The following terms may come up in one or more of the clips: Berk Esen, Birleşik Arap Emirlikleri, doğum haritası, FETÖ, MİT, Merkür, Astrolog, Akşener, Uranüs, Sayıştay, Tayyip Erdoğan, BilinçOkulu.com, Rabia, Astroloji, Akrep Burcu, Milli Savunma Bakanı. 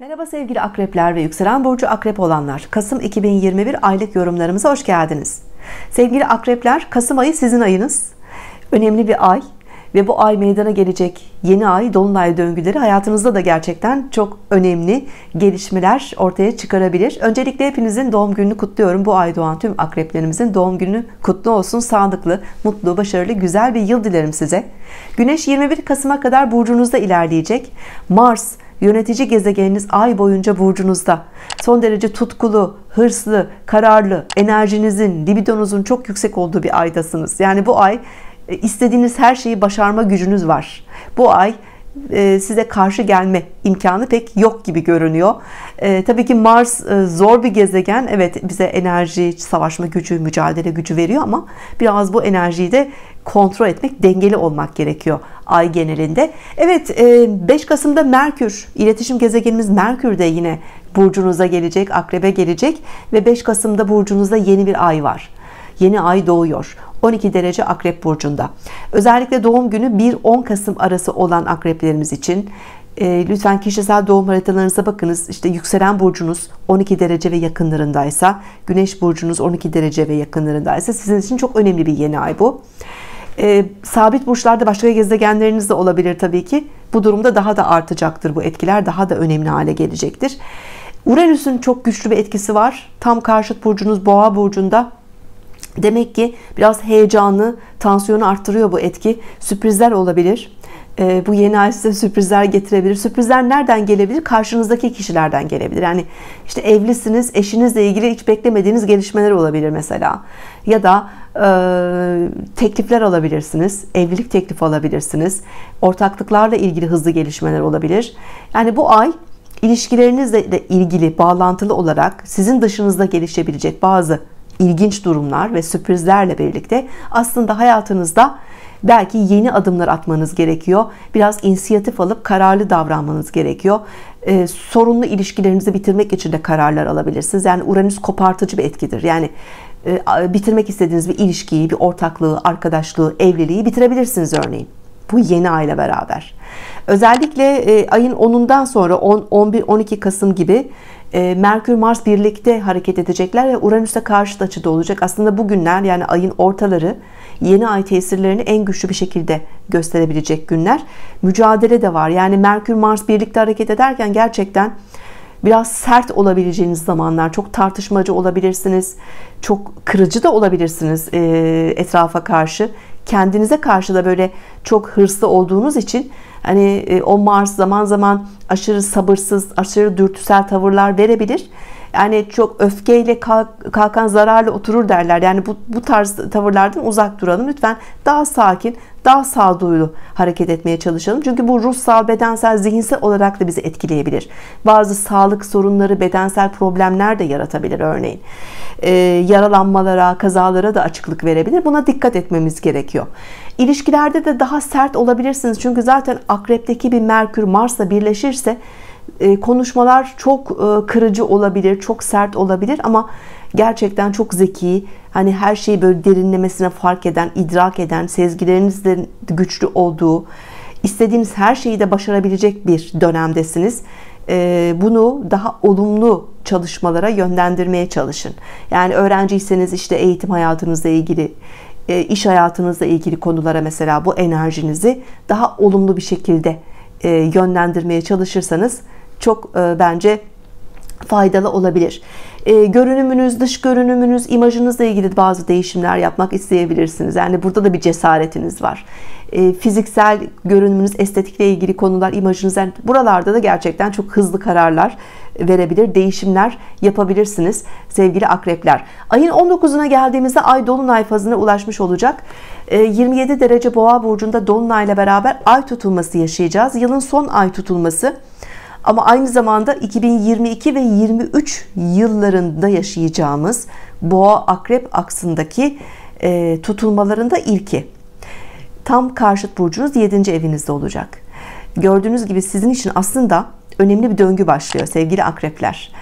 Merhaba sevgili akrepler ve yükselen burcu akrep olanlar. Kasım 2021 aylık yorumlarımıza hoş geldiniz. Sevgili akrepler, Kasım ayı sizin ayınız. Önemli bir ay ve bu ay meydana gelecek yeni ay, dolunay döngüleri hayatınızda da gerçekten çok önemli gelişmeler ortaya çıkarabilir. Öncelikle hepinizin doğum gününü kutluyorum. Bu ay doğan tüm akreplerimizin doğum günü kutlu olsun. Sağlıklı, mutlu, başarılı, güzel bir yıl dilerim size. Güneş 21 Kasım'a kadar burcunuzda ilerleyecek. Mars, yönetici gezegeniniz ay boyunca burcunuzda. Son derece tutkulu, hırslı, kararlı, enerjinizin, libidonuzun çok yüksek olduğu bir aydasınız. Yani bu ay istediğiniz her şeyi başarma gücünüz var. Bu ay size karşı gelme imkanı pek yok gibi görünüyor. Tabii ki Mars zor bir gezegen. Evet, bize enerji, savaşma gücü, mücadele gücü veriyor ama biraz bu enerjiyi de kontrol etmek, dengeli olmak gerekiyor ay genelinde. Evet, 5 Kasım'da Merkür, iletişim gezegenimiz Merkür de yine burcunuza gelecek, akrebe gelecek ve 5 Kasım'da burcunuzda yeni bir ay var. Yeni ay doğuyor. 12 derece Akrep burcunda. Özellikle doğum günü 1-10 Kasım arası olan akreplerimiz için lütfen kişisel doğum haritalarınıza bakınız. İşte yükselen burcunuz 12 derece ve yakınlarındaysa, güneş burcunuz 12 derece ve yakınlarındaysa sizin için çok önemli bir yeni ay bu. Sabit burçlarda başka gezegenleriniz de olabilir tabii ki. Bu durumda daha da artacaktır bu etkiler. Daha da önemli hale gelecektir. Uranüs'ün çok güçlü bir etkisi var. Tam karşıt burcunuz Boğa burcunda. Demek ki biraz heyecanlı, tansiyonu arttırıyor bu etki. Sürprizler olabilir. Bu yeni ay size sürprizler getirebilir. Sürprizler nereden gelebilir? Karşınızdaki kişilerden gelebilir. Yani işte evlisiniz, eşinizle ilgili hiç beklemediğiniz gelişmeler olabilir mesela. Ya da teklifler alabilirsiniz. Evlilik teklifi alabilirsiniz. Ortaklıklarla ilgili hızlı gelişmeler olabilir. Yani bu ay ilişkilerinizle de ilgili bağlantılı olarak sizin dışınızda gelişebilecek bazı İlginç durumlar ve sürprizlerle birlikte aslında hayatınızda belki yeni adımlar atmanız gerekiyor. Biraz inisiyatif alıp kararlı davranmanız gerekiyor. Sorunlu ilişkilerinizi bitirmek için de kararlar alabilirsiniz. Yani Uranüs kopartıcı bir etkidir. Yani bitirmek istediğiniz bir ilişkiyi, bir ortaklığı, arkadaşlığı, evliliği bitirebilirsiniz örneğin. Bu yeni ayla beraber. Özellikle ayın 10'undan sonra 11-12 Kasım gibi Merkür-Mars birlikte hareket edecekler ve Uranüs'e karşıt açıda olacak. Aslında bugünler, yani ayın ortaları, yeni ay tesirlerini en güçlü bir şekilde gösterebilecek günler. Mücadele de var. Yani Merkür-Mars birlikte hareket ederken gerçekten biraz sert olabileceğiniz zamanlar, çok tartışmacı olabilirsiniz, çok kırıcı da olabilirsiniz etrafa karşı. Kendinize karşı da böyle çok hırslı olduğunuz için hani o Mars zaman zaman aşırı sabırsız, aşırı dürtüsel tavırlar verebilir. Yani çok öfkeyle kalkan zararla oturur derler. Yani bu tarz tavırlardan uzak duralım. Lütfen daha sakin, daha sağduyulu hareket etmeye çalışalım. Çünkü bu ruhsal, bedensel, zihinsel olarak da bizi etkileyebilir. Bazı sağlık sorunları, bedensel problemler de yaratabilir örneğin. Yaralanmalara, kazalara da açıklık verebilir. Buna dikkat etmemiz gerekiyor. İlişkilerde de daha sert olabilirsiniz. Çünkü zaten akrepteki bir Merkür Mars'la birleşirse konuşmalar çok kırıcı olabilir, çok sert olabilir ama gerçekten çok zeki, hani her şeyi böyle derinlemesine fark eden, idrak eden, sezgilerinizin güçlü olduğu, istediğiniz her şeyi de başarabilecek bir dönemdesiniz. Bunu daha olumlu çalışmalara yönlendirmeye çalışın. Yani öğrenciyseniz işte eğitim hayatınızla ilgili, iş hayatınızla ilgili konulara mesela bu enerjinizi daha olumlu bir şekilde yönlendirmeye çalışırsanız çok bence faydalı olabilir. Görünümünüz, dış görünümünüz, imajınızla ilgili bazı değişimler yapmak isteyebilirsiniz. Yani burada da bir cesaretiniz var. Fiziksel görünümünüz, estetikle ilgili konular, imajınız, yani buralarda da gerçekten çok hızlı kararlar verebilir, değişimler yapabilirsiniz sevgili akrepler. Ayın 19'una geldiğimizde ay dolunay fazına ulaşmış olacak. 27 derece Boğa burcunda dolunayla beraber ay tutulması yaşayacağız. Yılın son ay tutulması. Ama aynı zamanda 2022 ve 2023 yıllarında yaşayacağımız Boğa Akrep aksındaki tutulmalarında ilki. Tam karşıt burcunuz 7. evinizde olacak. Gördüğünüz gibi sizin için aslında önemli bir döngü başlıyor sevgili akrepler.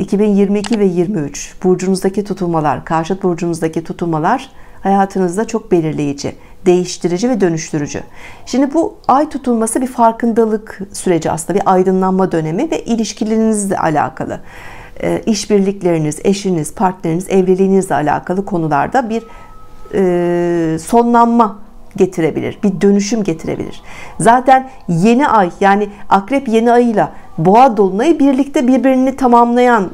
2022 ve 2023 burcunuzdaki tutulmalar, karşıt burcunuzdaki tutulmalar hayatınızda çok belirleyici. değiştirici ve dönüştürücü. Şimdi bu ay tutulması bir farkındalık süreci aslında, bir aydınlanma dönemi ve ilişkilerinizle alakalı. İşbirlikleriniz, eşiniz, partneriniz, evliliğinizle alakalı konularda bir sonlanma getirebilir, bir dönüşüm getirebilir. Zaten yeni ay, yani Akrep yeni ayıyla Boğa dolunayı birlikte birbirini tamamlayan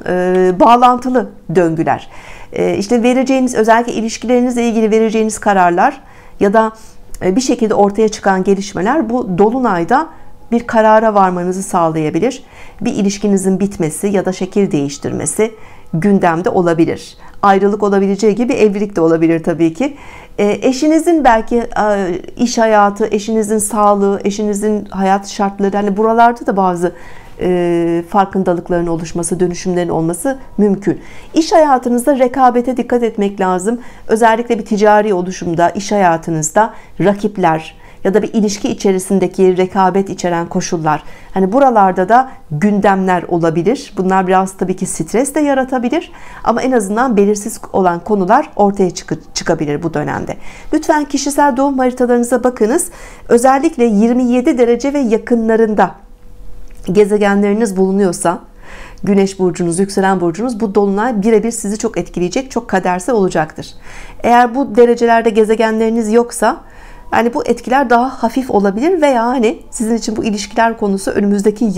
bağlantılı döngüler. İşte vereceğiniz, özellikle ilişkilerinizle ilgili vereceğiniz kararlar ya da bir şekilde ortaya çıkan gelişmeler bu dolunayda bir karara varmanızı sağlayabilir. Bir ilişkinizin bitmesi ya da şekil değiştirmesi gündemde olabilir. Ayrılık olabileceği gibi evlilik de olabilir tabii ki. Eşinizin belki iş hayatı, eşinizin sağlığı, eşinizin hayat şartları, hani buralarda da bazı farkındalıkların oluşması, dönüşümlerin olması mümkün. İş hayatınızda rekabete dikkat etmek lazım. Özellikle bir ticari oluşumda, iş hayatınızda rakipler ya da bir ilişki içerisindeki rekabet içeren koşullar. Hani buralarda da gündemler olabilir. Bunlar biraz tabii ki stres de yaratabilir. Ama en azından belirsiz olan konular ortaya çıkabilir bu dönemde. Lütfen kişisel doğum haritalarınıza bakınız. Özellikle 27 derece ve yakınlarında gezegenleriniz bulunuyorsa, Güneş burcunuz, yükselen burcunuz, bu dolunay birebir sizi çok etkileyecek, çok kadersel olacaktır. Eğer bu derecelerde gezegenleriniz yoksa, yani bu etkiler daha hafif olabilir veya hani sizin için bu ilişkiler konusu önümüzdeki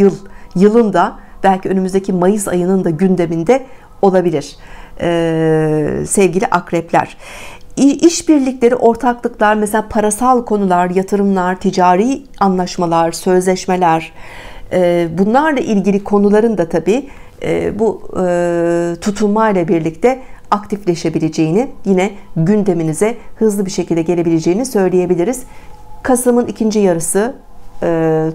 yılın da, belki önümüzdeki Mayıs ayının da gündeminde olabilir sevgili akrepler. İşbirlikleri, ortaklıklar, mesela parasal konular, yatırımlar, ticari anlaşmalar, sözleşmeler, bunlarla ilgili konuların da tabii bu tutulmayla birlikte aktifleşebileceğini, yine gündeminize hızlı bir şekilde gelebileceğini söyleyebiliriz. Kasım'ın ikinci yarısı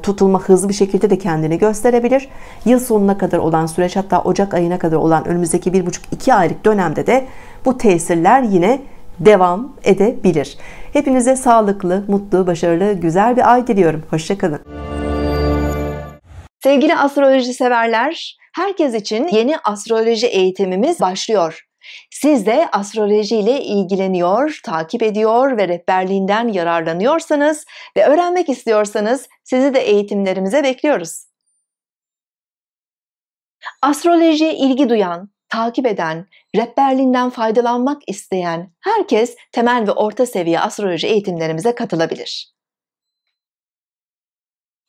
tutulma hızlı bir şekilde de kendini gösterebilir. Yıl sonuna kadar olan süreç, hatta Ocak ayına kadar olan önümüzdeki 1,5-2 aylık dönemde de bu tesirler yine devam edebilir. Hepinize sağlıklı, mutlu, başarılı, güzel bir ay diliyorum. Hoşça kalın. Sevgili astroloji severler, herkes için yeni astroloji eğitimimiz başlıyor. Siz de astroloji ile ilgileniyor, takip ediyor ve rehberliğinden yararlanıyorsanız ve öğrenmek istiyorsanız sizi de eğitimlerimize bekliyoruz. Astrolojiye ilgi duyan, takip eden, rehberliğinden faydalanmak isteyen herkes temel ve orta seviye astroloji eğitimlerimize katılabilir.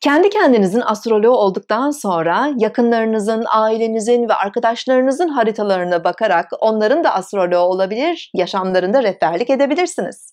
Kendi kendinizin astroloğu olduktan sonra yakınlarınızın, ailenizin ve arkadaşlarınızın haritalarına bakarak onların da astroloğu olabilir, yaşamlarında rehberlik edebilirsiniz.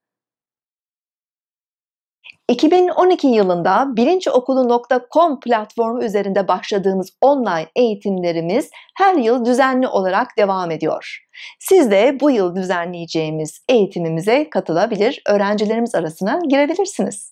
2012 yılında BilinçOkulu.com platformu üzerinde başladığımız online eğitimlerimiz her yıl düzenli olarak devam ediyor. Siz de bu yıl düzenleyeceğimiz eğitimimize katılabilir, öğrencilerimiz arasına girebilirsiniz.